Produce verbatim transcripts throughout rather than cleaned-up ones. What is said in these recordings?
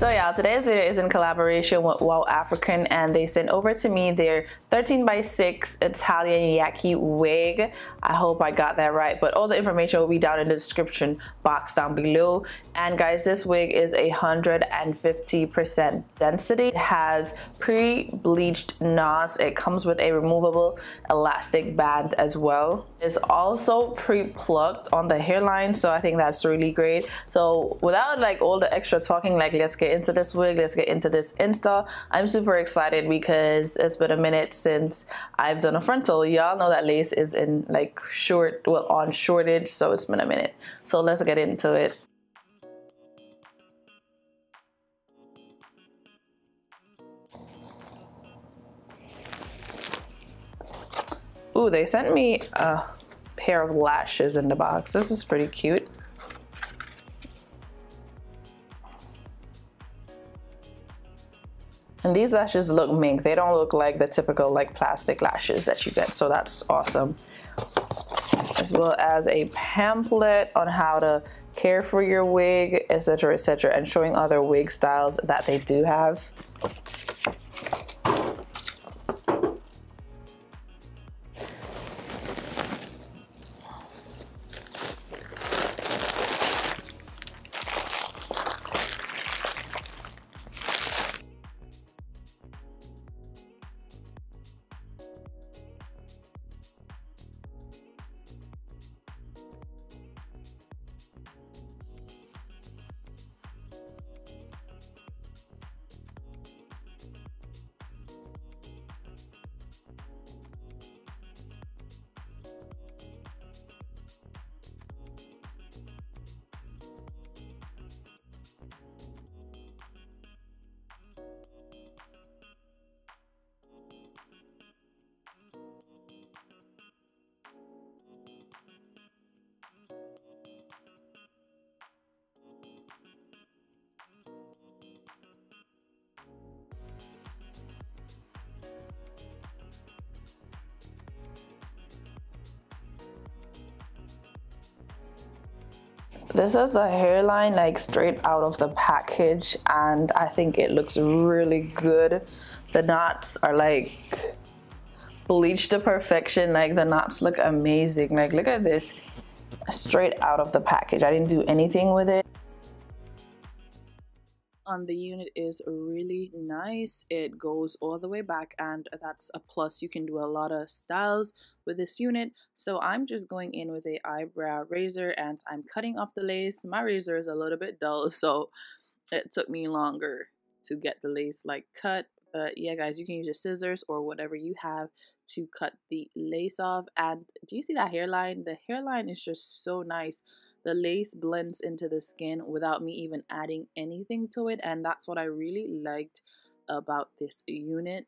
So y'all, today's video is in collaboration with Wow African, and they sent over to me their thirteen by six Italian Yaki wig. I hope I got that right, but all the information will be down in the description box down below. And guys, this wig is a one hundred fifty percent density. It has pre-bleached knots. It comes with a removable elastic band as well. It's also pre-plucked on the hairline, so I think that's really great. So without like all the extra talking, like let's get into this wig, let's get into this install. I'm super excited because it's been a minute since I've done a frontal. Y'all know that lace is in like short, well, on shortage, so it's been a minute. So let's get into it. Ooh, they sent me a pair of lashes in the box. This is pretty cute. And these lashes look mink. They don't look like the typical like plastic lashes that you get, so that's awesome. As well as a pamphlet on how to care for your wig, etc, etc, and showing other wig styles that they do have. This is a hairline like straight out of the package, and I think it looks really good. The knots are like bleached to perfection. Like the knots look amazing. Like look at this, straight out of the package. I didn't do anything with it. On the unit is really nice. It goes all the way back, and that's a plus. You can do a lot of styles with this unit. So I'm just going in with a eyebrow razor, and I'm cutting off the lace. My razor is a little bit dull, so it took me longer to get the lace like cut. But yeah guys, you can use your scissors or whatever you have to cut the lace off. And do you see that hairline? The hairline is just so nice. The lace blends into the skin without me even adding anything to it, and that's what I really liked about this unit.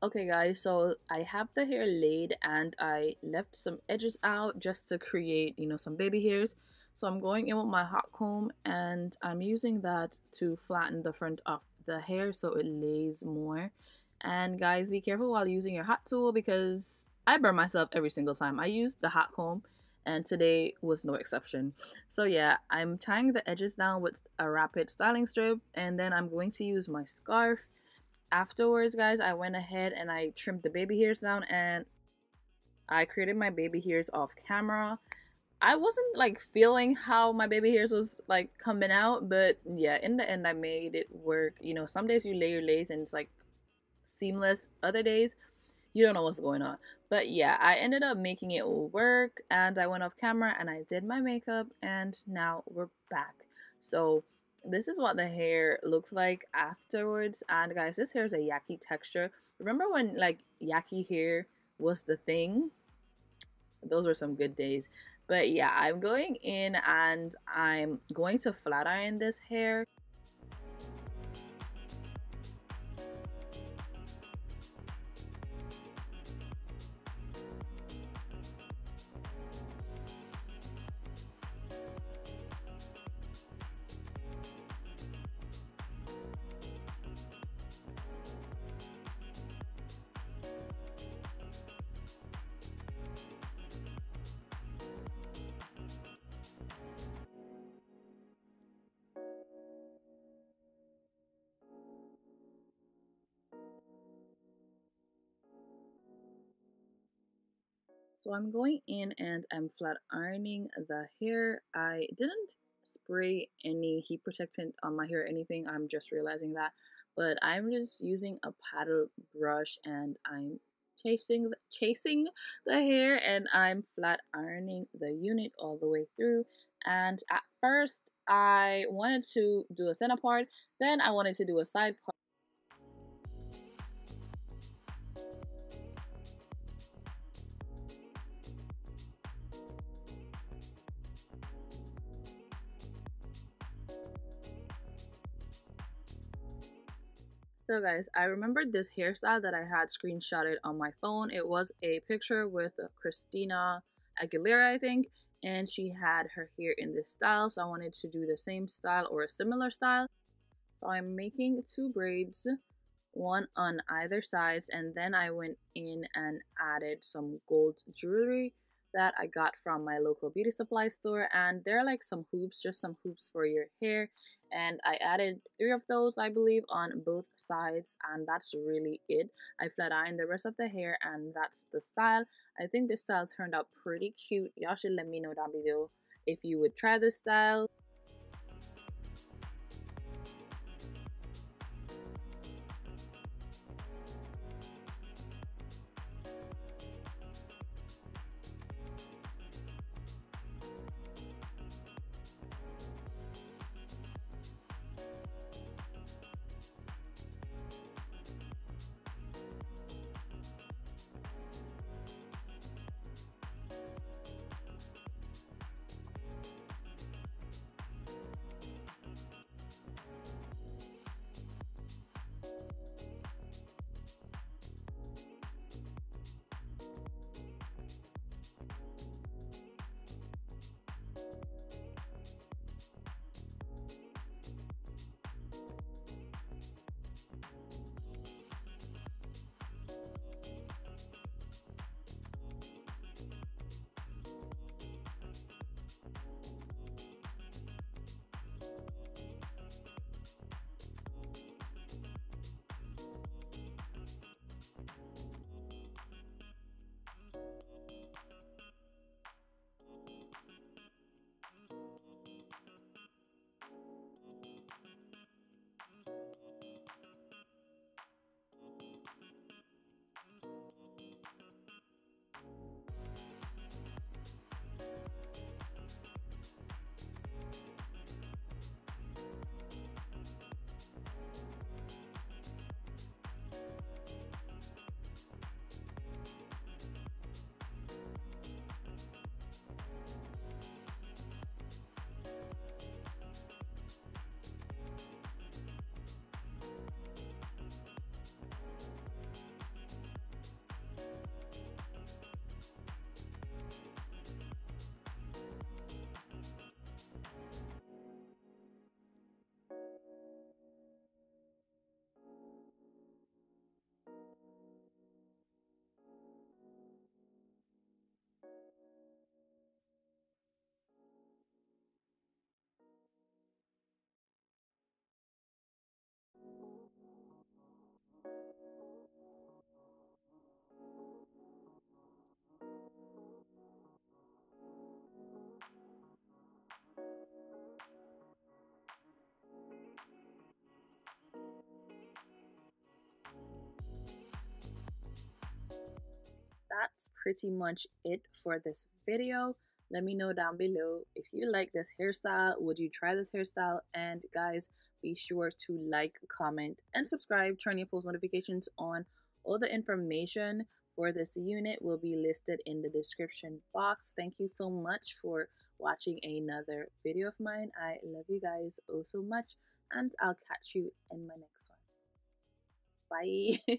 Okay guys, so I have the hair laid, and I left some edges out just to create, you know, some baby hairs. So I'm going in with my hot comb, and I'm using that to flatten the front of the hair so it lays more. And guys, be careful while using your hot tool because I burn myself every single time. I used the hot comb and today was no exception. So yeah, I'm tying the edges down with a rapid styling strip and then I'm going to use my scarf. Afterwards, guys, I went ahead and I trimmed the baby hairs down and I created my baby hairs off camera. I wasn't like feeling how my baby hairs was like coming out, but yeah, in the end I made it work. You know, some days you lay your lace and it's like seamless, other days you don't know what's going on, but yeah, I ended up making it work. And I went off camera and I did my makeup and now we're back. So this is what the hair looks like afterwards. And guys, this hair is a yaki texture. Remember when like yaki hair was the thing? Those were some good days. But yeah, I'm going in and I'm going to flat iron this hair. So I'm going in and I'm flat ironing the hair. I didn't spray any heat protectant on my hair or anything. I'm just realizing that. But I'm just using a paddle brush and I'm chasing, chasing the hair and I'm flat ironing the unit all the way through. And at first I wanted to do a center part. Then I wanted to do a side part. So guys, I remembered this hairstyle that I had screenshotted on my phone. It was a picture with Christina Aguilera, I think, and she had her hair in this style. So I wanted to do the same style or a similar style. So I'm making two braids, one on either sides, and then I went in and added some gold jewelry that I got from my local beauty supply store. And they're like some hoops, just some hoops for your hair, and I added three of those, I believe, on both sides. And that's really it. I flat ironed the rest of the hair and that's the style. I think this style turned out pretty cute. Y'all should let me know down below if you would try this style. that's pretty much it for this video. Let me know down below if you like this hairstyle. Would you try this hairstyle? And guys, be sure to like, comment, and subscribe. Turn your post notifications on. All the information for this unit will be listed in the description box. Thank you so much for watching another video of mine. I love you guys oh so much, and I'll catch you in my next one. Bye.